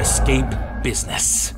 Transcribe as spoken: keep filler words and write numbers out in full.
Escaped business.